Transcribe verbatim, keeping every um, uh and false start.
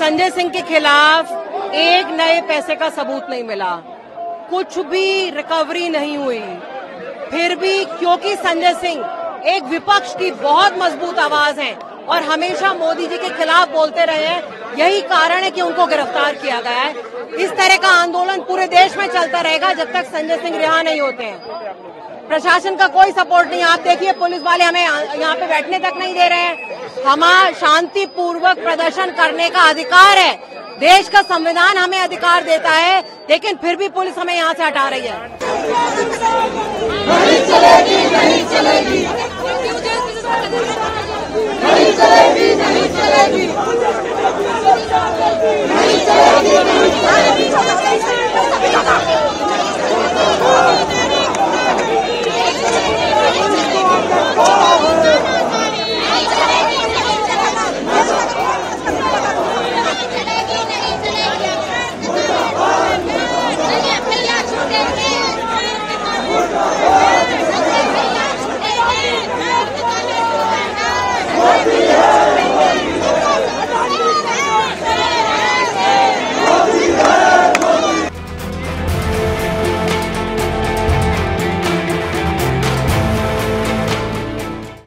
संजय सिंह के खिलाफ एक नए पैसे का सबूत नहीं मिला, कुछ भी रिकवरी नहीं हुई। फिर भी क्योंकि संजय सिंह एक विपक्ष की बहुत मजबूत आवाज है और हमेशा मोदी जी के खिलाफ बोलते रहे हैं, यही कारण है कि उनको गिरफ्तार किया गया है। इस तरह का आंदोलन पूरे देश में चलता रहेगा जब तक संजय सिंह रिहा नहीं होते हैं। प्रशासन का कोई सपोर्ट नहीं। आप देखिए, पुलिस वाले हमें यहाँ पे बैठने तक नहीं दे रहे हैं। हमारा शांतिपूर्वक प्रदर्शन करने का अधिकार है, देश का संविधान हमें अधिकार देता है, लेकिन फिर भी पुलिस हमें यहाँ से हटा रही है। नहीं चलेगी, नहीं चलेगी।